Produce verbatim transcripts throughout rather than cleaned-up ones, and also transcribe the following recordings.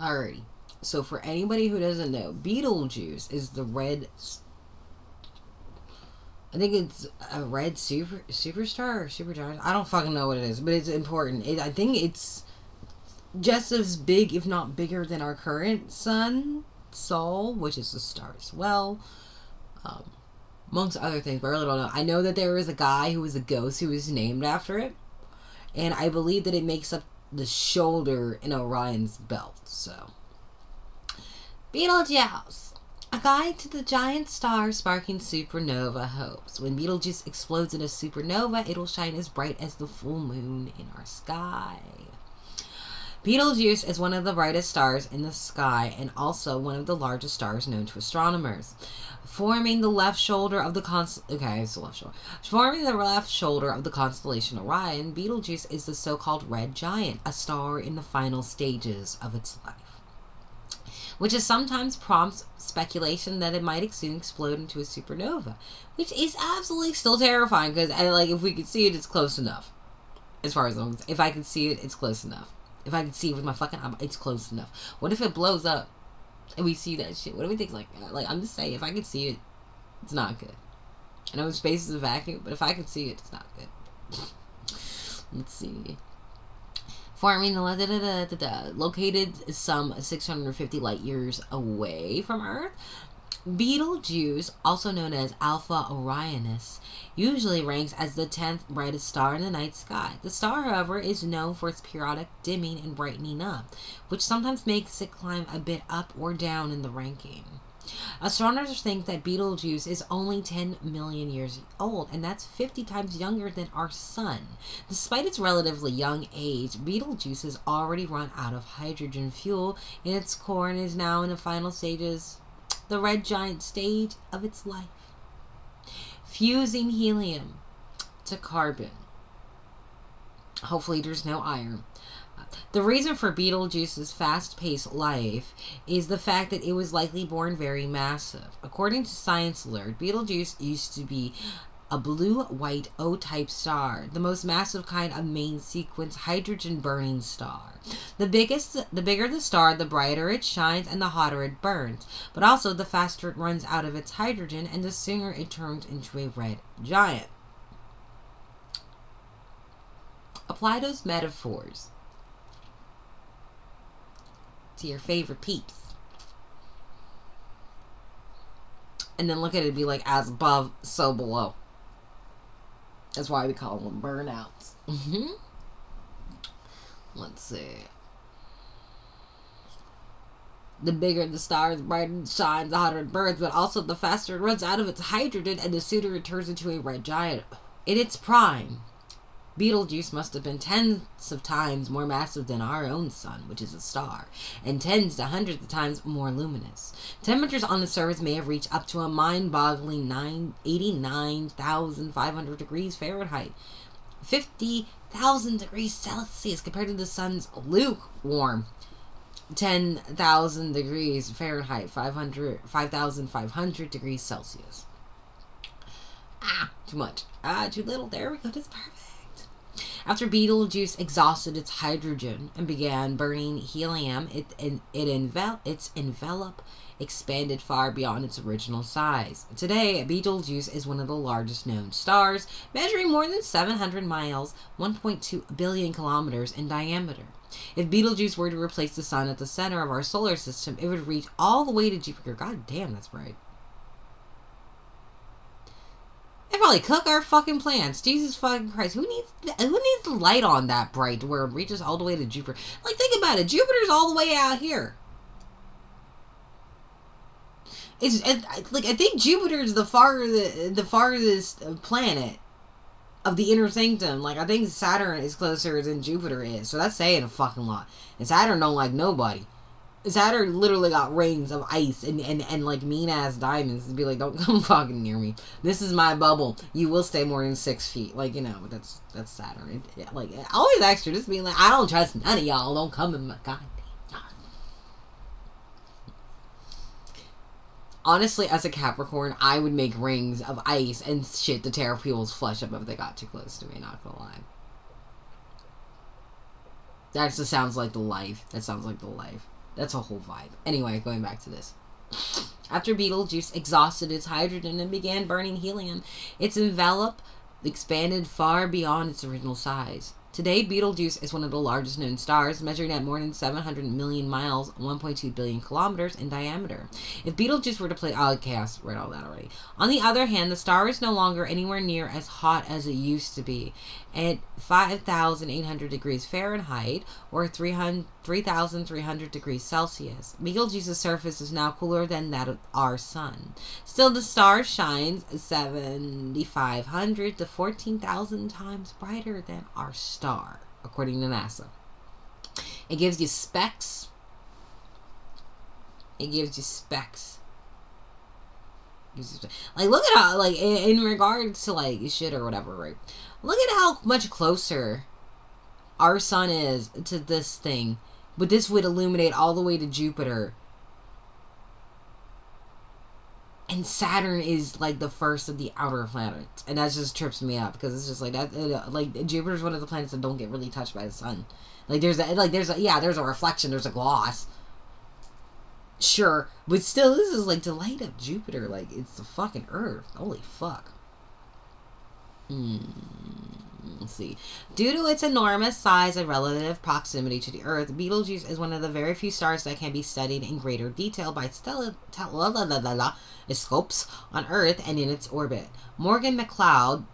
Alrighty. So for anybody who doesn't know, Betelgeuse is the red... I think it's a red super superstar or supergiant. I don't fucking know what it is, but it's important. It, I think it's just as big, if not bigger, than our current sun, Sol, which is a star as well, um, amongst other things. But I really don't know. I know that there is a guy who is a ghost who is named after it, and I believe that it makes up the shoulder in Orion's belt. So, Betelgeuse. A guide to the giant star sparking supernova hopes. When Betelgeuse explodes in a supernova, it'll shine as bright as the full moon in our sky. Betelgeuse is one of the brightest stars in the sky and also one of the largest stars known to astronomers. Forming the left shoulder of the const- okay, it's the left shoulder. Forming the left shoulder of the constellation Orion, Betelgeuse is the so-called red giant, a star in the final stages of its life, which is sometimes prompts speculation that it might soon explode into a supernova, which is absolutely still terrifying because, like, if we could see it, it's close enough. As far as I'm concerned, if I can see it, it's close enough. If I can see it with my fucking eye, it's close enough. What if it blows up and we see that shit? What do we think like that? Like, I'm just saying, if I can see it, it's not good. I know space is a vacuum, but if I can see it, it's not good. Let's see. Forming the da, da, da, da, da, located some six hundred fifty light years away from Earth, Betelgeuse, also known as Alpha Orionis, usually ranks as the tenth brightest star in the night sky. The star, however, is known for its periodic dimming and brightening up, which sometimes makes it climb a bit up or down in the ranking. Astronomers think that Betelgeuse is only ten million years old, and that's fifty times younger than our sun. Despite its relatively young age, Betelgeuse has already run out of hydrogen fuel in its core and is now in the final stages, the red giant stage of its life, fusing helium to carbon. Hopefully there's no iron. The reason for Betelgeuse's fast-paced life is the fact that it was likely born very massive. According to Science Alert, Betelgeuse used to be a blue-white O-type star, the most massive kind of main-sequence hydrogen-burning star. The biggest, the bigger the star, the brighter it shines and the hotter it burns, but also the faster it runs out of its hydrogen and the sooner it turns into a red giant. Apply those metaphors to your favorite peeps, and then look at it, be like, as above, so below. That's why we call them burnouts. Mm-hmm. Let's see. The bigger the star, the brighter it shines, the hotter it burns, but also the faster it runs out of its hydrogen and the sooner it turns into a red giant. In its prime, Betelgeuse must have been tens of times more massive than our own sun, which is a star, and tens to hundreds of times more luminous. Temperatures on the surface may have reached up to a mind-boggling eighty-nine thousand five hundred degrees Fahrenheit, fifty thousand degrees Celsius compared to the sun's lukewarm ten thousand degrees Fahrenheit, five thousand five hundred degrees Celsius. Ah, too much. Ah, too little. There we go. That's perfect. After Betelgeuse exhausted its hydrogen and began burning helium, it, it, it envel its envelope expanded far beyond its original size. Today, Betelgeuse is one of the largest known stars, measuring more than seven hundred miles, one point two billion kilometers in diameter. If Betelgeuse were to replace the sun at the center of our solar system, it would reach all the way to Jupiter. God damn, that's bright. They probably cook our fucking plants. Jesus fucking Christ. Who needs who needs the light on that bright where it reaches all the way to Jupiter? Like, think about it. Jupiter's all the way out here. It's it, like I think Jupiter's the far the, the farthest planet of the inner sanctum. Like, I think Saturn is closer than Jupiter is. So that's saying a fucking lot. And Saturn don't like nobody. Saturn literally got rings of ice and, and, and like mean ass diamonds and be like, don't come fucking near me. This is my bubble. You will stay more than six feet. Like, you know, that's that's Saturn. It, it, like, I always extra just being like, I don't trust none of y'all. Don't come in my goddamn yard. Honestly, as a Capricorn, I would make rings of ice and shit to tear people's flesh up if they got too close to me. Not gonna lie. That just sounds like the life. That sounds like the life. That's a whole vibe. Anyway, going back to this. After Betelgeuse exhausted its hydrogen and began burning helium, its envelope expanded far beyond its original size. Today, Betelgeuse is one of the largest known stars, measuring at more than seven hundred million miles, one point two billion kilometers in diameter. If Betelgeuse were to play... Oh, okay, I read all that already. On the other hand, the star is no longer anywhere near as hot as it used to be. At five thousand eight hundred degrees Fahrenheit, or three thousand three hundred degrees Celsius, Betelgeuse's surface is now cooler than that of our sun. Still, the star shines seven thousand five hundred to fourteen thousand times brighter than our sun. Star, according to NASA. It gives you specs. It gives you specs. Gives you specs. Like, look at how, like, in, in regards to, like, shit or whatever, right? Look at how much closer our sun is to this thing. But this would illuminate all the way to Jupiter. And Saturn is, like, the first of the outer planets. And that just trips me up. Because it's just, like, that, uh, like Jupiter's one of the planets that don't get really touched by the sun. Like, there's a, like, there's a, yeah, there's a reflection. There's a gloss. Sure. But still, this is, like, to light up Jupiter. Like, it's the fucking Earth. Holy fuck. Hmm... Let's see. Due to its enormous size and relative proximity to the Earth, Betelgeuse is one of the very few stars that can be studied in greater detail by telescopes on Earth and in its orbit. Morgan MacLeod,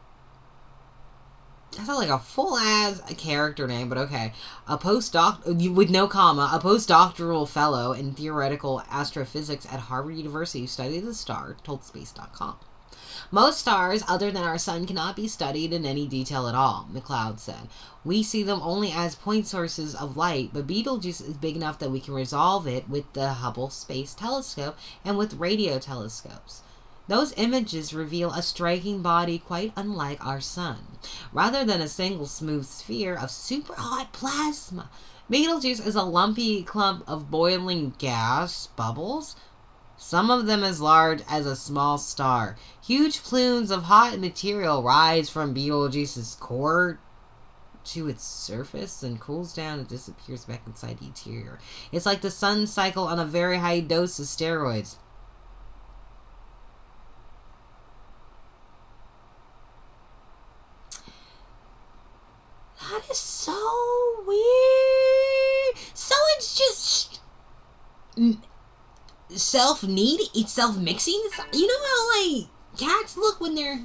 that's not like a full-ass character name, but okay, a postdoc with no comma, a postdoctoral fellow in theoretical astrophysics at Harvard University who studied the star, told space dot com. Most stars other than our sun cannot be studied in any detail at all, MacLeod said. We see them only as point sources of light, but Betelgeuse is big enough that we can resolve it with the Hubble Space Telescope and with radio telescopes. Those images reveal a striking body quite unlike our sun. Rather than a single smooth sphere of superhot plasma, Betelgeuse is a lumpy clump of boiling gas bubbles, some of them as large as a small star. Huge plumes of hot material rise from Betelgeuse's core to its surface and cools down and disappears back inside the interior. It's like the sun cycle on a very high dose of steroids. That is so weird. So it's just... self-need? It's self-mixing? You know how, like, cats look when they're...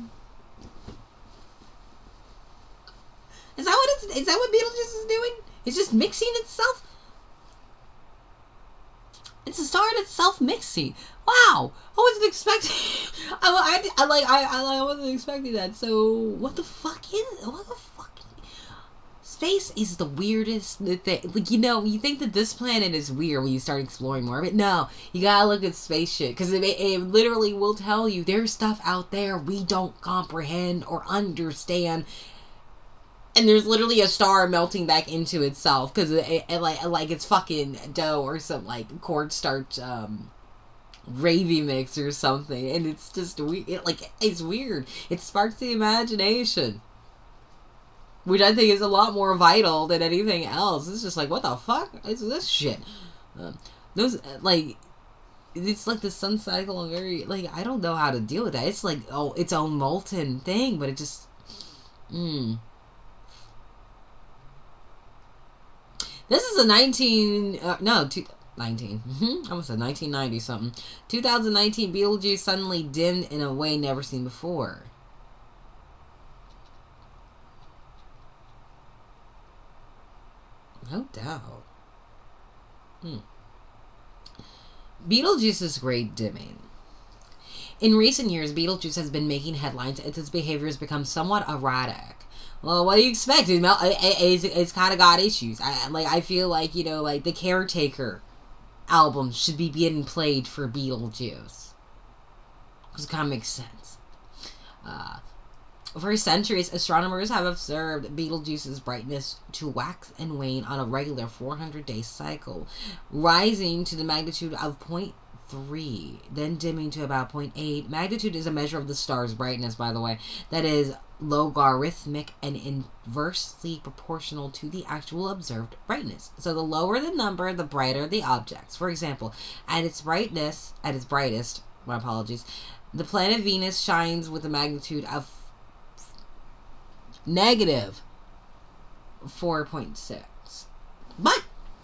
Is that what it's... Is that what Betelgeuse is doing? It's just mixing itself? It's a star that's self-mixing. Wow! I wasn't expecting... I, I, I, like, I, I, I wasn't expecting that, so... What the fuck is... What the fuck? Space is the weirdest thing. Like, you know, you think that this planet is weird when you start exploring more of it. No, you gotta look at space shit, because it, it literally will tell you there's stuff out there we don't comprehend or understand. And there's literally a star melting back into itself because it, it, it, like, like it's fucking dough or some like cornstarch um, gravy mix or something. And it's just we it, like it's weird. It sparks the imagination. Which I think is a lot more vital than anything else. It's just like, what the fuck is this shit? Uh, those, like, it's like the sun cycle. And very, like, I don't know how to deal with that. It's like, oh, its own molten thing, but it just, hmm. This is a nineteen, uh, no, two, nineteen, mm-hmm, almost a nineteen ninety something. two thousand nineteen Betelgeuse suddenly dimmed in a way never seen before. No doubt. Hmm. Betelgeuse's great dimming. In recent years, Betelgeuse has been making headlines as its behavior has become somewhat erratic. Well, what do you expect? It, it, it's it's kind of got issues. I like. I feel like, you know, like the Caretaker album should be getting played for Betelgeuse. Because it kind of makes sense. Uh... For centuries, astronomers have observed Betelgeuse's brightness to wax and wane on a regular four hundred day cycle, rising to the magnitude of zero point three, then dimming to about zero point eight. Magnitude is a measure of the star's brightness, by the way. That is logarithmic and inversely proportional to the actual observed brightness. So the lower the number, the brighter the objects. For example, at its brightness, at its brightest, my apologies, the planet Venus shines with a magnitude of negative four point six. But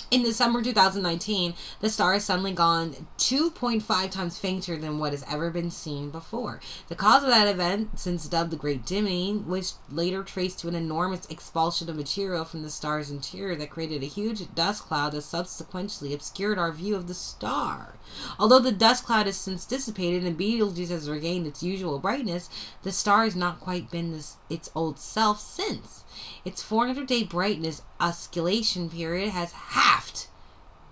in December two thousand nineteen, the star has suddenly gone two point five times fainter than what has ever been seen before. The cause of that event, since dubbed the Great Dimming, was later traced to an enormous expulsion of material from the star's interior that created a huge dust cloud that subsequently obscured our view of the star. Although the dust cloud has since dissipated and Betelgeuse has regained its usual brightness, the star has not quite been this, its old self since. Its four hundred day brightness oscillation period has halved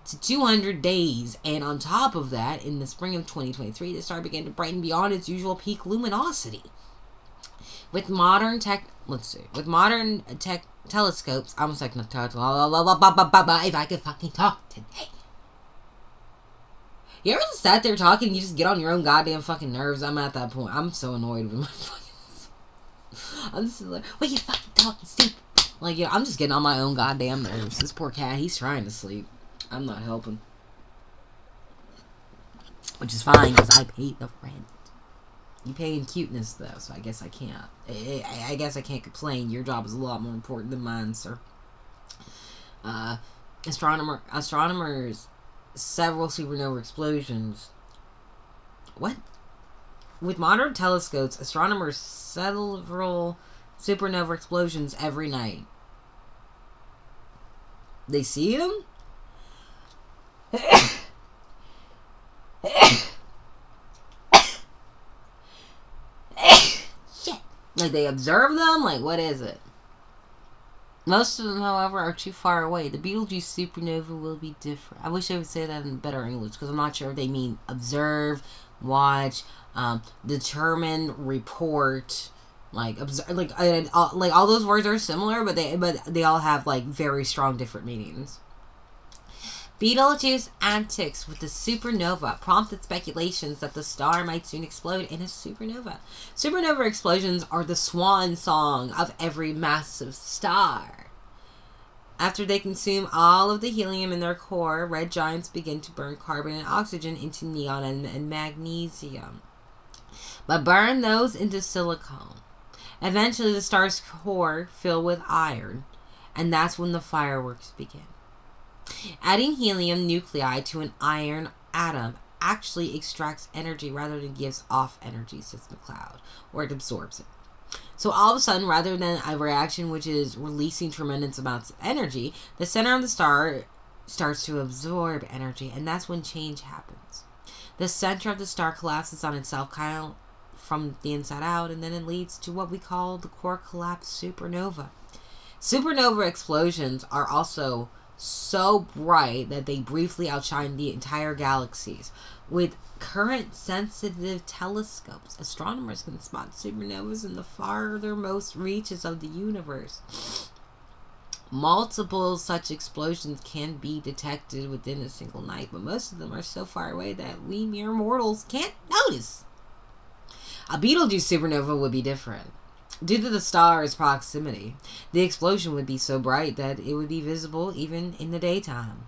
to two hundred days, and on top of that, in the spring of twenty twenty-three, the star began to brighten beyond its usual peak luminosity. With modern tech, let's see, with modern tech telescopes, I'm like, if I could fucking talk today. You ever just sat there talking and you just get on your own goddamn fucking nerves? I'm at that point. I'm so annoyed with my fucking... I'm just like, what you fucking talking, stupid? Like, yeah, I'm just getting on my own goddamn nerves. This poor cat, he's trying to sleep. I'm not helping. Which is fine, because I paid the rent. You pay in cuteness, though, so I guess I can't. I, I guess I can't complain. Your job is a lot more important than mine, sir. Uh, astronomer, astronomers, several supernova explosions. What? With modern telescopes, astronomers several supernova explosions every night. They see them? Shit. Like, they observe them? Like, what is it? Most of them, however, are too far away. The Betelgeuse supernova will be different. I wish I would say that in better English, because I'm not sure if they mean observe, watch, um, determine, report, like observe, like and all, like all those words are similar, but they but they all have like very strong different meanings. Betelgeuse antics with the supernova prompted speculations that the star might soon explode in a supernova. Supernova explosions are the swan song of every massive star. After they consume all of the helium in their core, red giants begin to burn carbon and oxygen into neon and, and magnesium, but burn those into silicon. Eventually, the star's core fills with iron, and that's when the fireworks begin. Adding helium nuclei to an iron atom actually extracts energy rather than gives off energy, says MacLeod, or it absorbs it. So all of a sudden, rather than a reaction which is releasing tremendous amounts of energy, the center of the star starts to absorb energy, and that's when change happens. The center of the star collapses on itself, kind of from the inside out, and then it leads to what we call the core collapse supernova. Supernova explosions are also so bright that they briefly outshine the entire galaxies. With current-sensitive telescopes, astronomers can spot supernovas in the farthermost reaches of the universe. Multiple such explosions can be detected within a single night, but most of them are so far away that we mere mortals can't notice. A Betelgeuse supernova would be different. Due to the star's proximity, the explosion would be so bright that it would be visible even in the daytime.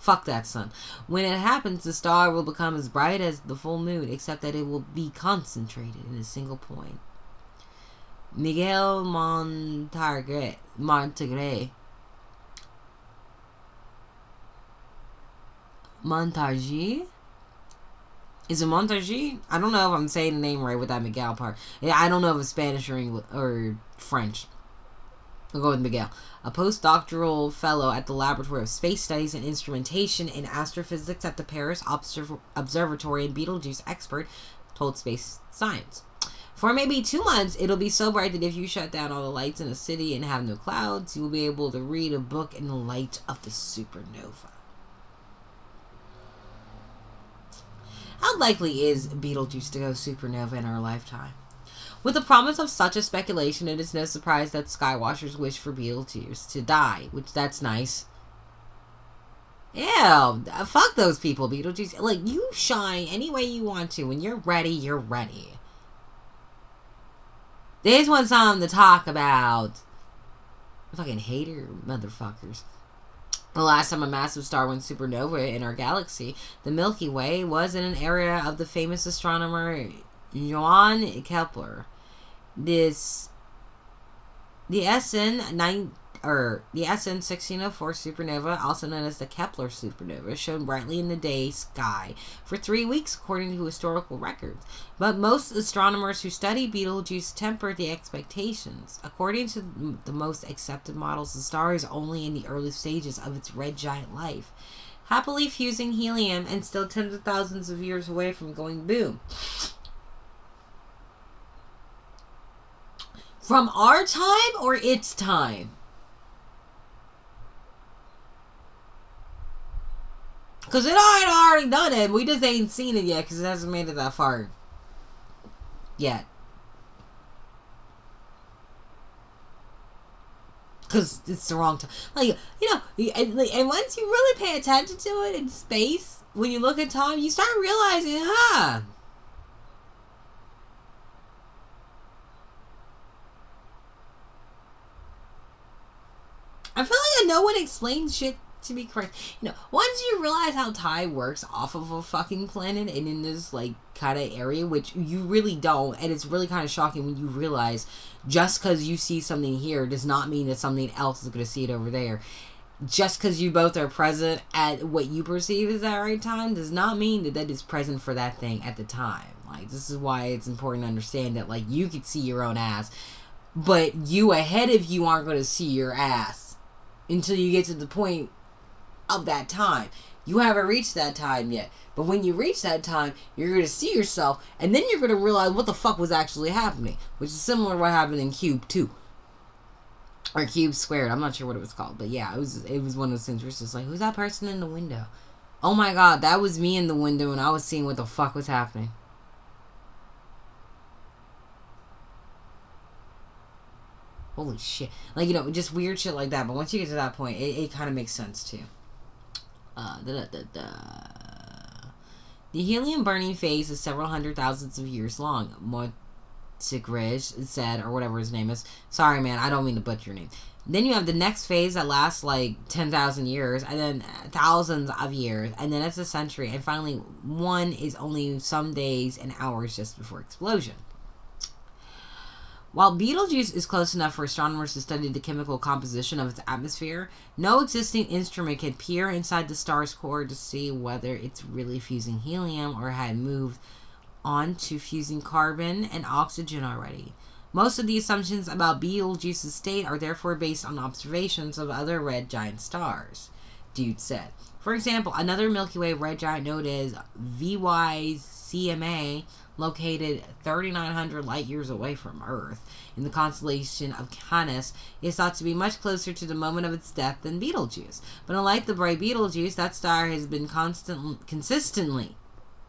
Fuck that sun. When it happens, the star will become as bright as the full moon, except that it will be concentrated in a single point. Miguel Montargès, Montargès, Montargès? Is it Montargis? I don't know if I'm saying the name right with that Miguel part. I don't know if it's Spanish or English or French. I'll go with Miguel. A postdoctoral fellow at the Laboratory of Space Studies and Instrumentation in Astrophysics at the Paris Observ Observatory and Betelgeuse expert told Space Science. For maybe two months, it'll be so bright that if you shut down all the lights in a city and have no clouds, you'll be able to read a book in the light of the supernova. How likely is Betelgeuse to go supernova in our lifetime? With the promise of such a speculation, it is no surprise that skywatchers wish for Betelgeuse to die, which that's nice. Ew, fuck those people, Betelgeuse. Like, you shine any way you want to. When you're ready, you're ready. This one's something to talk about. Fucking hater motherfuckers. The last time a massive star went supernova in our galaxy, the Milky Way, was in an area of the famous astronomer Johannes Kepler. This, the S N nine or the S N sixteen oh four supernova, also known as the Kepler supernova, shone brightly in the day sky for three weeks according to historical records. But most astronomers who study Betelgeuse tempered the expectations. According to the most accepted models, the star is only in the early stages of its red giant life, happily fusing helium and still tens of thousands of years away from going boom. From our time or its time? Because it ain't already done it. We just ain't seen it yet because it hasn't made it that far yet. Because it's the wrong time. Like, you know, and, and once you really pay attention to it in space, when you look at time, you start realizing, huh? I feel like no one explains shit to be correct. You know, once you realize how time works off of a fucking planet and in this, like, kind of area, which you really don't, and it's really kind of shocking when you realize just because you see something here does not mean that something else is going to see it over there. Just because you both are present at what you perceive as that right time does not mean that that is present for that thing at the time. Like, this is why it's important to understand that, like, you could see your own ass, but you ahead of you aren't going to see your ass until you get to the point of that time. You haven't reached that time yet, but when you reach that time, you're going to see yourself, and then you're going to realize what the fuck was actually happening, which is similar to what happened in Cube two or Cube squared. I'm not sure what it was called, but yeah, it was it was one of those things where it's just like, who's that person in the window? Oh my god, that was me in the window, and I was seeing what the fuck was happening. Holy shit. Like, you know, just weird shit like that, but once you get to that point, it, it kind of makes sense too. Uh, da, da, da, da. The helium burning phase is several hundred thousands of years long, Montargès said, or whatever his name is. Sorry, man, I don't mean to butcher your name. Then you have the next phase that lasts like ten thousand years, and then thousands of years, and then it's a century, and finally one is only some days and hours just before explosion. While Betelgeuse is close enough for astronomers to study the chemical composition of its atmosphere, no existing instrument can peer inside the star's core to see whether it's really fusing helium or had moved on to fusing carbon and oxygen already. Most of the assumptions about Betelgeuse's state are therefore based on observations of other red giant stars, Dude said. For example, another Milky Way red giant known as V Y C M a, located thirty-nine hundred light-years away from Earth in the constellation of Canis, is thought to be much closer to the moment of its death than Betelgeuse. But unlike the bright Betelgeuse, that star has been constant, consistently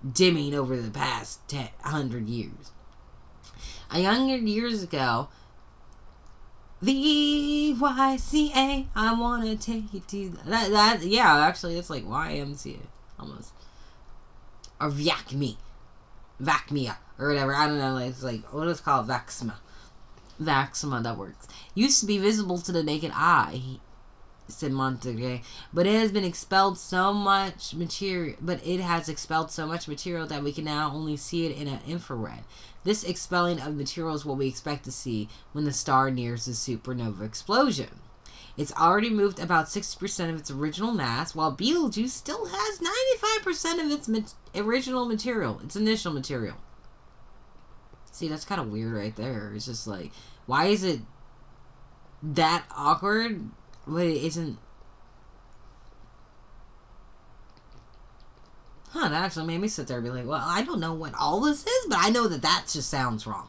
dimming over the past one hundred years. A hundred years ago, V Y C A, I want to take you to... That, that, yeah, actually, it's like Y M C A, almost. Or V Y C M A. V Y C M A or whatever, I don't know, it's like, what is it called? V Y C M A. V Y C M A, that works. Used to be visible to the naked eye, said Montargès, but it has been expelled so much material, but it has expelled so much material that we can now only see it in an infrared. This expelling of material is what we expect to see when the star nears the supernova explosion. It's already moved about sixty percent of its original mass, while Betelgeuse still has ninety-five percent of its mat original material, its initial material. See, that's kind of weird right there. It's just like, why is it that awkward when it isn't... Huh, that actually made me sit there and be like, well, I don't know what all this is, but I know that that just sounds wrong.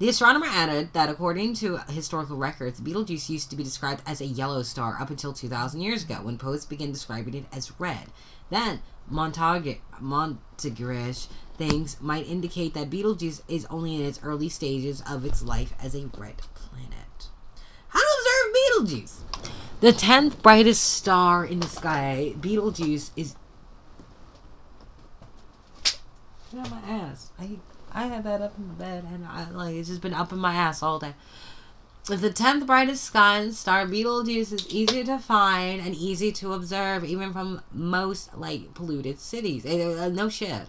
The astronomer added that according to historical records, Betelgeuse used to be described as a yellow star up until two thousand years ago, when poets began describing it as red. Then, Montargès things might indicate that Betelgeuse is only in its early stages of its life as a red planet. How to observe Betelgeuse? The tenth brightest star in the sky, Betelgeuse is... Get out of my ass. I... I had that up in my bed, and I, like, it's just been up in my ass all day. If the tenth brightest sky star, Betelgeuse is easy to find and easy to observe, even from most, like, polluted cities. No shit.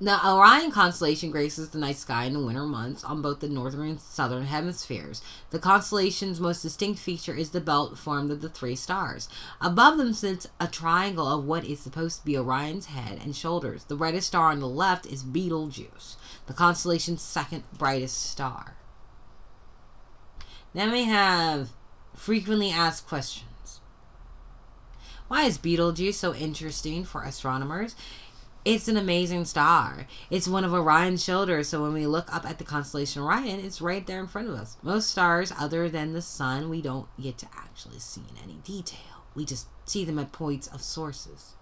The Orion constellation graces the night sky in the winter months on both the northern and southern hemispheres. The constellation's most distinct feature is the belt formed of the three stars. Above them sits a triangle of what is supposed to be Orion's head and shoulders. The brightest star on the left is Betelgeuse, the constellation's second brightest star. Then we have frequently asked questions. Why is Betelgeuse so interesting for astronomers? It's an amazing star. It's one of Orion's shoulders, so when we look up at the constellation Orion, it's right there in front of us. Most stars, other than the sun, we don't get to actually see in any detail. We just see them at points of sources.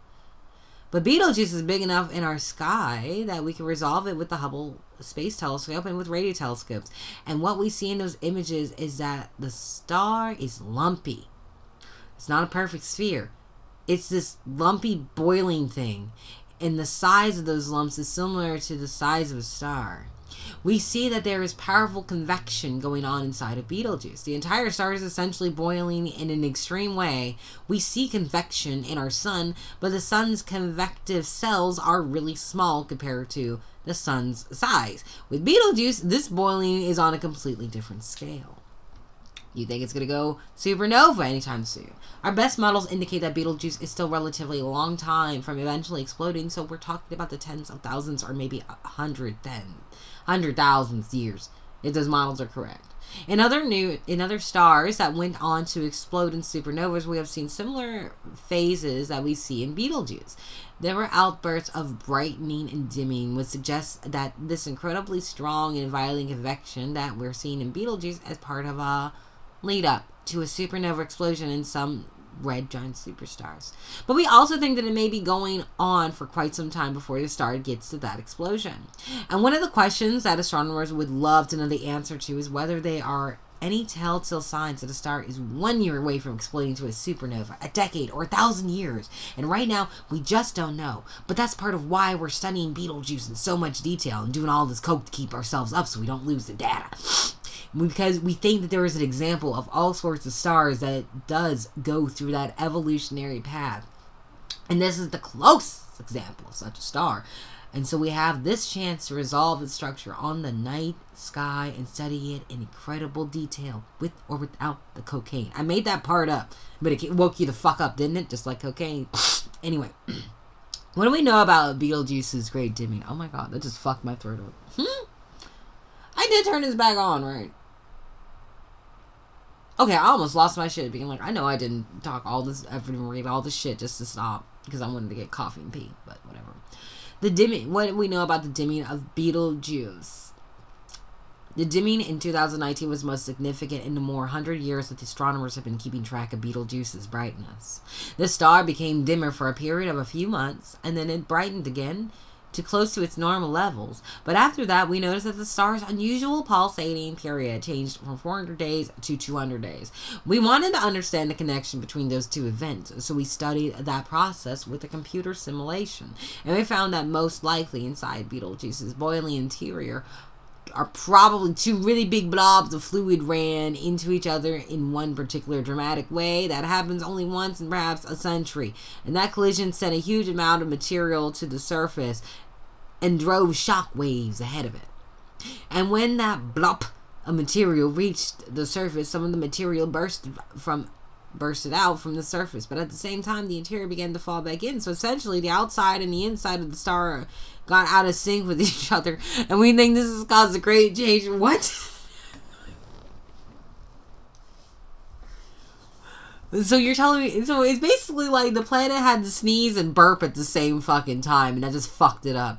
But Betelgeuse is big enough in our sky that we can resolve it with the Hubble Space Telescope and with radio telescopes. And what we see in those images is that the star is lumpy. It's not a perfect sphere. It's this lumpy boiling thing. And the size of those lumps is similar to the size of a star. We see that there is powerful convection going on inside of Betelgeuse. The entire star is essentially boiling in an extreme way. We see convection in our sun, but the sun's convective cells are really small compared to the sun's size. With Betelgeuse, this boiling is on a completely different scale. You think it's going to go supernova anytime soon. Our best models indicate that Betelgeuse is still relatively a long time from eventually exploding, so we're talking about the tens of thousands or maybe a hundred then, hundred thousandth years, if those models are correct. In other, new, in other stars that went on to explode in supernovas, we have seen similar phases that we see in Betelgeuse. There were outbursts of brightening and dimming, which suggests that this incredibly strong and violent convection that we're seeing in Betelgeuse as part of a lead up to a supernova explosion in some red giant superstars. But we also think that it may be going on for quite some time before the star gets to that explosion. And one of the questions that astronomers would love to know the answer to is whether there are any telltale signs that a star is one year away from exploding to a supernova, a decade, or a thousand years. And right now, we just don't know. But that's part of why we're studying Betelgeuse in so much detail and doing all this coke to keep ourselves up so we don't lose the data. Because we think that there is an example of all sorts of stars that does go through that evolutionary path. And this is the closest example of such a star. And so we have this chance to resolve its structure on the night sky and study it in incredible detail, with or without the cocaine. I made that part up, but it woke you the fuck up, didn't it? Just like cocaine. Anyway, what do we know about Betelgeuse's great dimming? Oh my god, that just fucked my throat up. Hmm? I did turn his back on, right? Okay, I almost lost my shit being like, I know I didn't talk all this, I didn't read all this shit just to stop because I wanted to get coffee and pee, but whatever. The dimming, what do we know about the dimming of Betelgeuse? The dimming in two thousand nineteen was most significant in the more hundred years that astronomers have been keeping track of Betelgeuse's brightness. The star became dimmer for a period of a few months, and then it brightened again to close to its normal levels. But after that, we noticed that the star's unusual pulsating period changed from four hundred days to two hundred days. We wanted to understand the connection between those two events, so we studied that process with a computer simulation. And we found that most likely inside Betelgeuse's boiling interior are probably two really big blobs of fluid ran into each other in one particular dramatic way that happens only once in perhaps a century, and that collision sent a huge amount of material to the surface and drove shock waves ahead of it. And when that blop of material reached the surface, some of the material burst from bursted out from the surface, but at the same time the interior began to fall back in, so essentially the outside and the inside of the star got out of sync with each other, and we think this has caused a great change. What? So you're telling me, so it's basically like the planet had to sneeze and burp at the same fucking time, and I just fucked it up.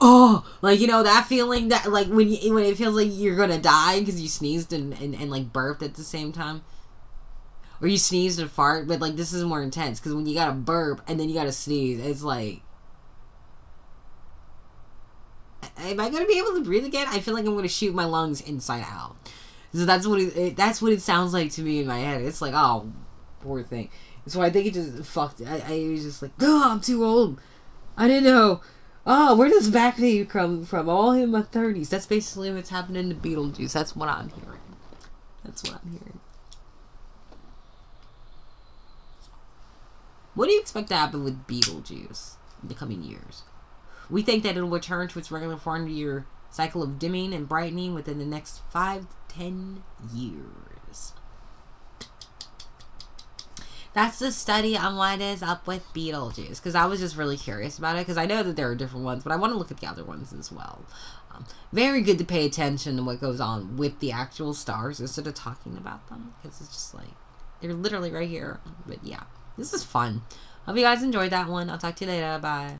Oh, like, you know, that feeling that, like, when you, when it feels like you're gonna die because you sneezed and, and, and, like, burped at the same time. Or you sneezed and fart, but, like, this is more intense because when you gotta burp and then you gotta sneeze, it's like, am I gonna be able to breathe again? I feel like I'm gonna shoot my lungs inside out. So that's what it, it, that's what it sounds like to me in my head. It's like, oh, poor thing. So I think it just fucked. I, I was just like, oh, I'm too old. I didn't know. Oh, where does back knee come from? All in my thirties. That's basically what's happening to Betelgeuse. That's what I'm hearing. That's what I'm hearing. What do you expect to happen with Betelgeuse in the coming years? We think that it'll return to its regular four hundred year cycle of dimming and brightening within the next five to ten years. That's the study on what is up with Betelgeuse, because I was just really curious about it, because I know that there are different ones, but I want to look at the other ones as well. Um, very good to pay attention to what goes on with the actual stars instead of talking about them, because it's just like, they're literally right here. But yeah, this is fun. Hope you guys enjoyed that one. I'll talk to you later. Bye.